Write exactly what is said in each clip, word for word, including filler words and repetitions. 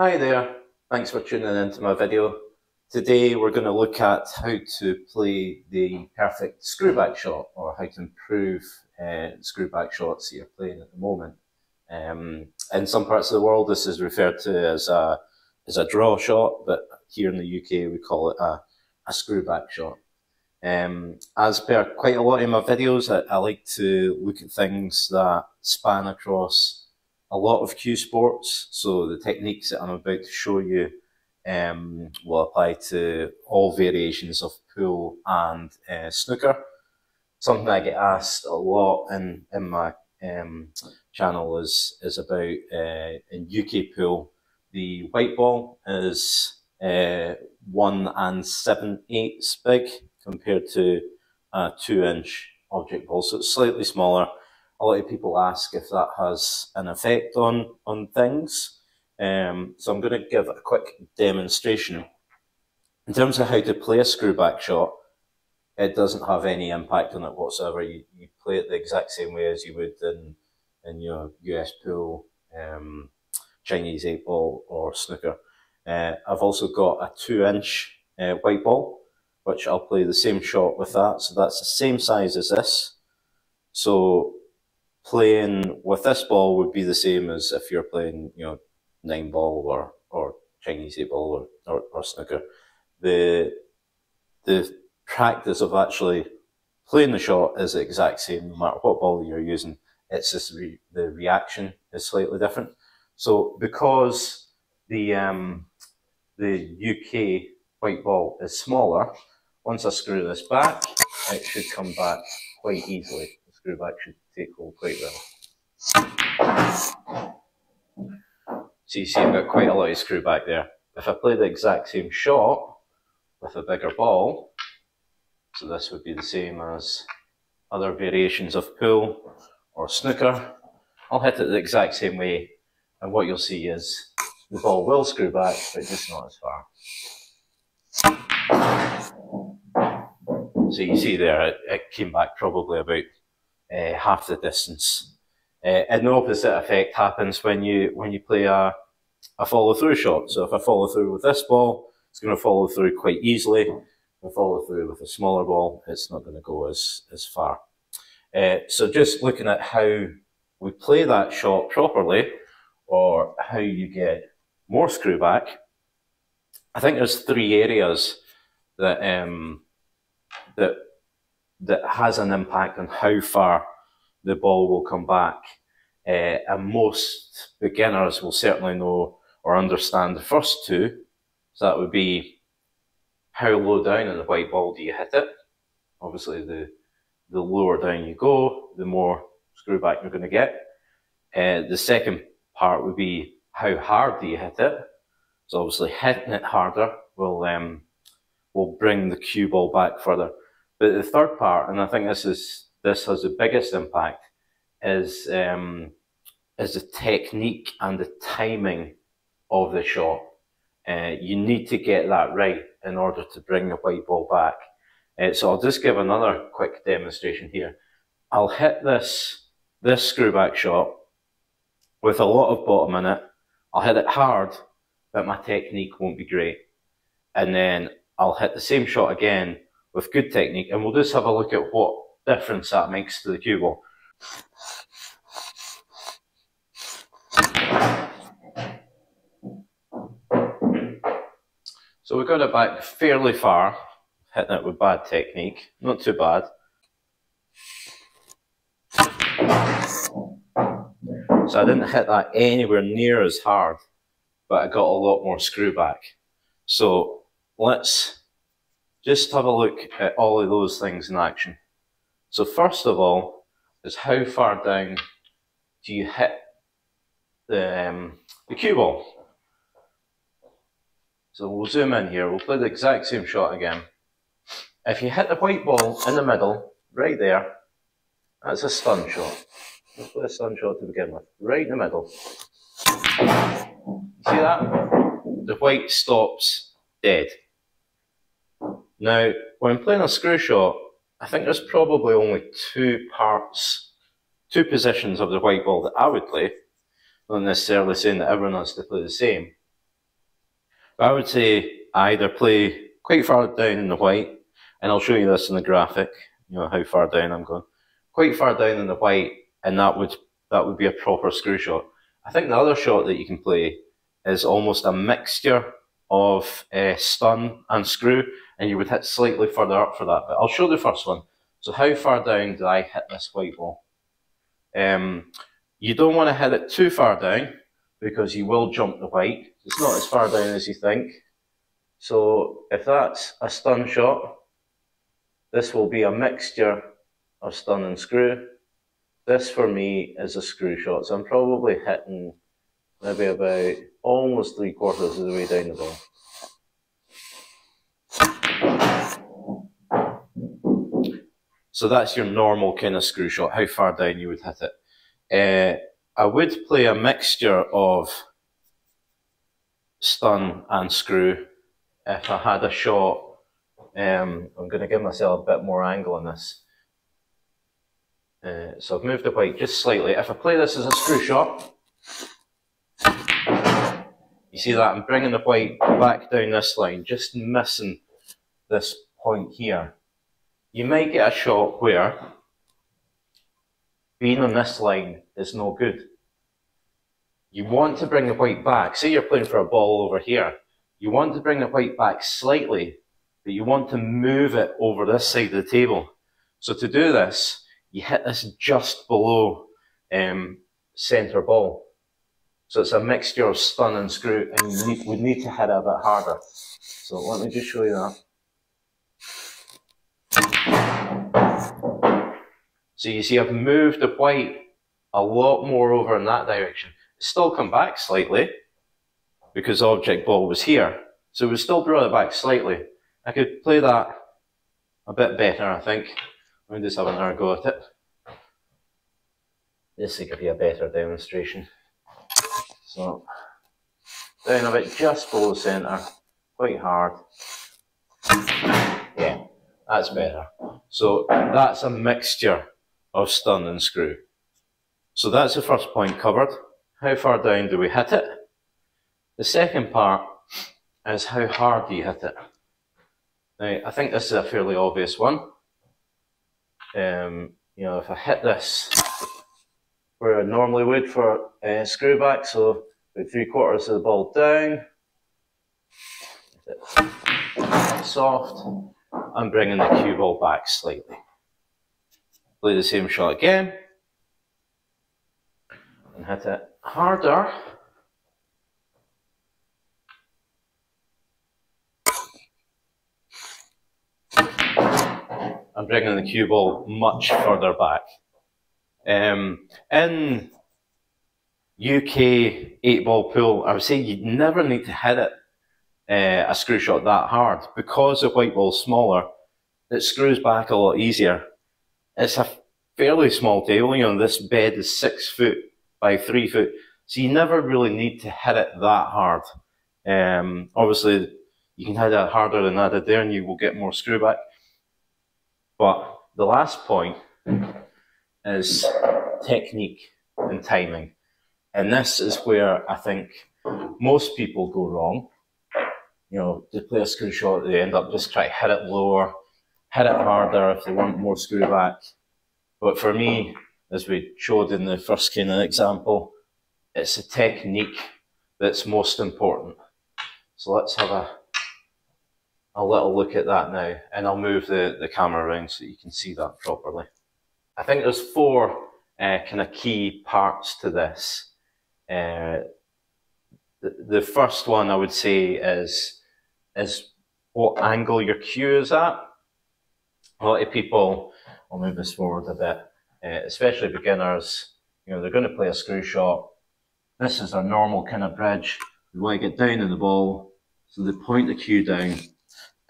Hi there, thanks for tuning into my video. Today we're going to look at how to play the perfect screw back shot, or how to improve uh, screw back shots that you're playing at the moment. Um, in some parts of the world this is referred to as a, as a draw shot, but here in the U K we call it a, a screw back shot. Um, as per quite a lot of my videos, I, I like to look at things that span across a lot of Q sports, so the techniques that I'm about to show you um, will apply to all variations of pool and uh, snooker. Something I get asked a lot in, in my um, channel is, is about, uh, in U K pool, the white ball is uh, one and seven eighths big compared to a two inch object ball, so it's slightly smaller. A lot of people ask if that has an effect on, on things. Um, so I'm going to give a quick demonstration. In terms of how to play a screw back shot, it doesn't have any impact on it whatsoever. You, you play it the exact same way as you would in, in your U S pool, um, Chinese eight ball or snooker. Uh, I've also got a two inch uh, white ball, which I'll play the same shot with that. So that's the same size as this. So playing with this ball would be the same as if you're playing, you know, nine ball or, or Chinese eight ball or, or, or snooker. The, the practice of actually playing the shot is the exact same, no matter what ball you're using. It's just re the reaction is slightly different. So because the, um, the U K white ball is smaller, once I screw this back, it should come back quite easily. The screw back should take hold quite well. So you see I've got quite a lot of screw back there. If I play the exact same shot with a bigger ball, so this would be the same as other variations of pool or snooker, I'll hit it the exact same way, and what you'll see is the ball will screw back, but just not as far. So you see there, it, it came back probably about Uh, half the distance. Uh, and the opposite effect happens when you when you play a, a follow-through shot. So if I follow through with this ball, it's going to follow through quite easily. If I follow through with a smaller ball, it's not going to go as, as far. Uh, so just looking at how we play that shot properly, or how you get more screw back, I think there's three areas that um, that that has an impact on how far the ball will come back. Uh, and most beginners will certainly know or understand the first two. So that would be how low down in the white ball do you hit it? Obviously the, the lower down you go, the more screw back you're going to get. Uh, the second part would be how hard do you hit it? So obviously hitting it harder will, um, will bring the cue ball back further. But the third part, and I think this is this has the biggest impact, is um, is the technique and the timing of the shot. Uh, you need to get that right in order to bring the white ball back. Uh, so I'll just give another quick demonstration here. I'll hit this this screw back shot with a lot of bottom in it. I'll hit it hard, but my technique won't be great. And then I'll hit the same shot again with good technique, and we'll just have a look at what difference that makes to the cue ball. So we got it back fairly far, hitting it with bad technique, not too bad. So I didn't hit that anywhere near as hard, but I got a lot more screw back. So let's just have a look at all of those things in action. So first of all, is how far down do you hit the, um, the cue ball? So we'll zoom in here, we'll play the exact same shot again. If you hit the white ball in the middle, right there, that's a stun shot. Let's play a stun shot to begin with, right in the middle. See that? The white stops dead. Now, when playing a screw shot, I think there's probably only two parts, two positions of the white ball that I would play. Not necessarily saying that everyone has to play the same, But I would say either play quite far down in the white, and I'll show you this in the graphic, you know, how far down I'm going. Quite far down in the white, and that would that would be a proper screw shot. I think the other shot that you can play is almost a mixture of uh, stun and screw, and you would hit slightly further up for that. But I'll show the first one. So how far down did I hit this white ball? Um, you don't want to hit it too far down, because you will jump the white. It's not as far down as you think. So if that's a stun shot, this will be a mixture of stun and screw. This for me is a screw shot. So I'm probably hitting maybe about almost three quarters of the way down the ball. So that's your normal kind of screw shot, how far down you would hit it. Uh, I would play a mixture of stun and screw if I had a shot. Um, I'm going to give myself a bit more angle on this. Uh, so I've moved the white just slightly. If I play this as a screw shot, you see that I'm bringing the white back down this line, just missing this point here. You might get a shot where being on this line is no good. You want to bring the white back. Say you're playing for a ball over here. You want to bring the white back slightly, but you want to move it over this side of the table. So to do this, you hit this just below um, centre ball. So it's a mixture of stun and screw, and you need, we need to hit it a bit harder. So let me just show you that. So you see I've moved the white a lot more over in that direction. It's still come back slightly because object ball was here. So we still brought it back slightly. I could play that a bit better, I think. Let me just have another go at it. This will give you a better demonstration. So down a bit just below centre, quite hard. Yeah, that's better. So that's a mixture of stun and screw. So that's the first point covered. How far down do we hit it? The second part is how hard do you hit it? Now, I think this is a fairly obvious one. Um, you know, if I hit this where I normally would for a uh, screw back, so with three quarters of the ball down, soft, and bringing the cue ball back slightly. Play the same shot again. And hit it harder. I'm bringing the cue ball much further back. Um, in U K eight-ball pool, I would say you'd never need to hit it uh, a screw shot that hard. Because the white ball's smaller, it screws back a lot easier. It's a fairly small table, you know, this bed is six foot by three foot, so you never really need to hit it that hard. Um, obviously, you can hit it harder than I did there and you will get more screw back. But the last point is technique and timing. And this is where I think most people go wrong. You know, they play a screw shot, they end up just trying to hit it lower, hit it harder if they want more screw back. But for me, as we showed in the first kind of example, it's the technique that's most important. So let's have a, a little look at that now, and I'll move the, the camera around so you can see that properly. I think there's four uh, kind of key parts to this. Uh, the, the first one I would say is, is what angle your cue is at. A lot of people, I'll move this forward a bit, Uh, especially beginners, you know, they're going to play a screw shot. This is their normal kind of bridge. You want to get down in the ball, so they point the cue down.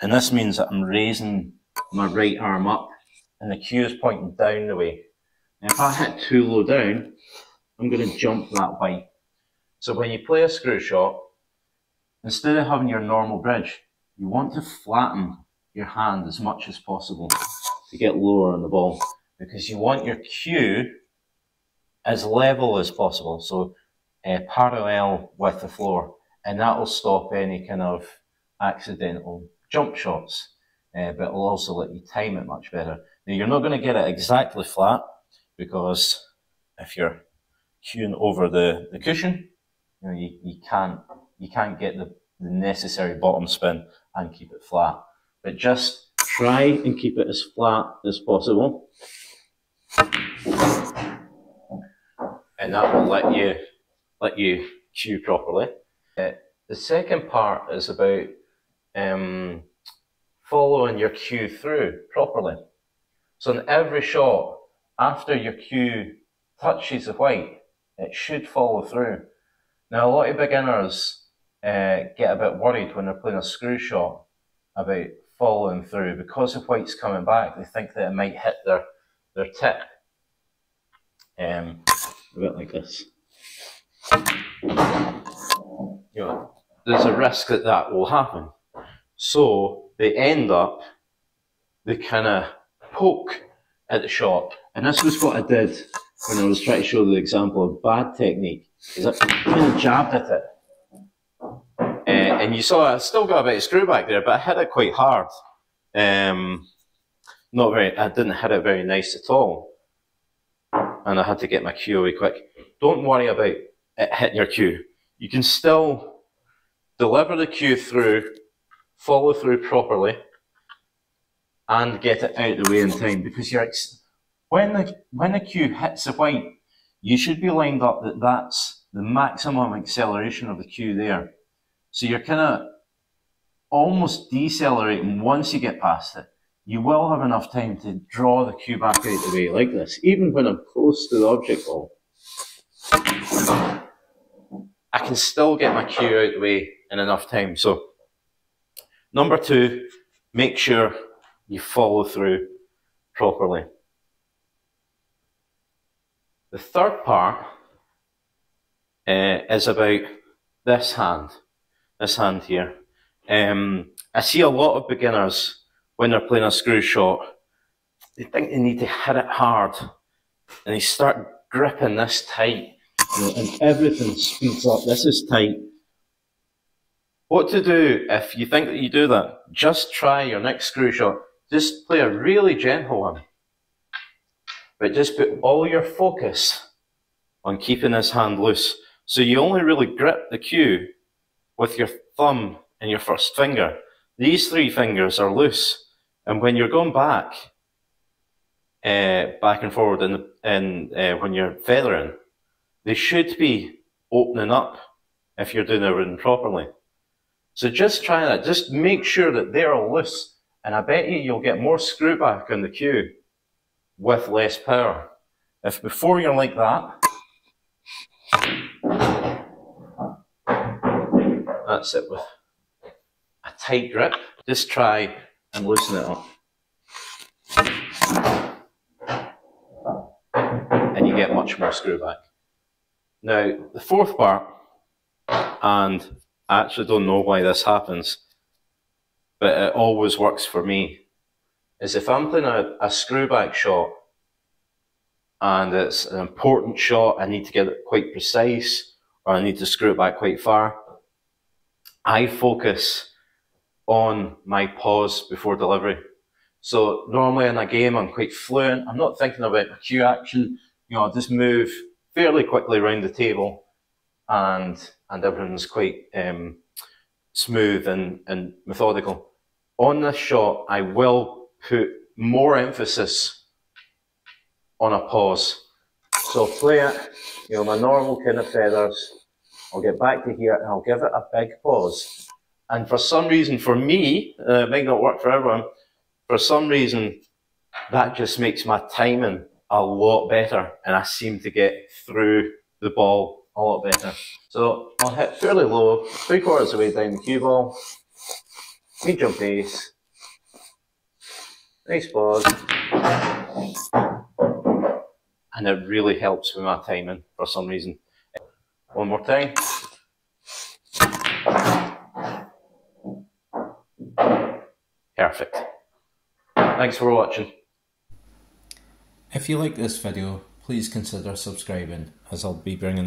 And this means that I'm raising my right arm up, and the cue is pointing down the way. Now, if I hit too low down, I'm going to jump that white. So when you play a screw shot, instead of having your normal bridge, you want to flatten your hand as much as possible to get lower on the ball, because you want your cue as level as possible, so uh, parallel with the floor. and that will stop any kind of accidental jump shots, uh, but it'll also let you time it much better. Now, you're not going to get it exactly flat, because if you're cueing over the, the cushion, you know, you, you can't you can't get the, the necessary bottom spin and keep it flat. But just try and keep it as flat as possible, and that will let you let you cue properly. Uh, the second part is about um, following your cue through properly. So in every shot, after your cue touches the white, it should follow through. Now, a lot of beginners uh, get a bit worried when they're playing a screw shot about following through. Because the white's coming back, they think that it might hit their, their tip. Um, a bit like this. You know, there's a risk that that will happen. So they end up, they kind of poke at the shot. And this was what I did when I was trying to show the example of bad technique, is I kind of jabbed at it. Uh, and you saw I still got a bit of screw back there, but I hit it quite hard. Um, not very, I didn't hit it very nice at all. And I had to get my cue away quick. Don't worry about it hitting your cue. You can still deliver the cue through, follow through properly, and get it out of the way in time. Because you're ex when the when the cue hits the white, you should be lined up that that's the maximum acceleration of the cue there. So you're kind of almost decelerating once you get past it. You will have enough time to draw the cue back out of the way like this, even when I'm close to the object ball. I can still get my cue out of the way in enough time. So, number two, make sure you follow through properly. The third part uh, is about this hand, this hand here. Um, I see a lot of beginners, when they're playing a screw shot, they think they need to hit it hard, and they start gripping this tight. And everything speeds up. This is tight. What to do if you think that you do that? Just try your next screw shot. Just play a really gentle one. But just put all your focus on keeping this hand loose. So you only really grip the cue with your thumb and your first finger. These three fingers are loose. And when you're going back, uh, back and forward, and in, in, uh, when you're feathering, they should be opening up if you're doing everything properly. So just try that. Just make sure that they're loose, and I bet you you'll get more screw back on the cue with less power. If before you're like that, that's it with a tight grip. Just try and loosen it up. And you get much more screw back. Now, the fourth part, and I actually don't know why this happens, but it always works for me, is if I'm playing a, a screwback shot, and it's an important shot, I need to get it quite precise, or I need to screw it back quite far, I focus on my pause before delivery. So normally in a game, I'm quite fluent, I'm not thinking about my cue action, you know, I just move fairly quickly around the table, and and everything's quite um, smooth and, and methodical. On this shot, I will put more emphasis on a pause. So I'll play it, you know, my normal kind of feathers, I'll get back to here, and I'll give it a big pause. And for some reason, for me, uh, it might not work for everyone, for some reason, that just makes my timing a lot better, and I seem to get through the ball a lot better. So I'll hit fairly low, three quarters of the way down the cue ball, medium pace, nice pause, and it really helps with my timing for some reason. One more time. Perfect. Thanks for watching. If you like this video, please consider subscribing, as I'll be bringing a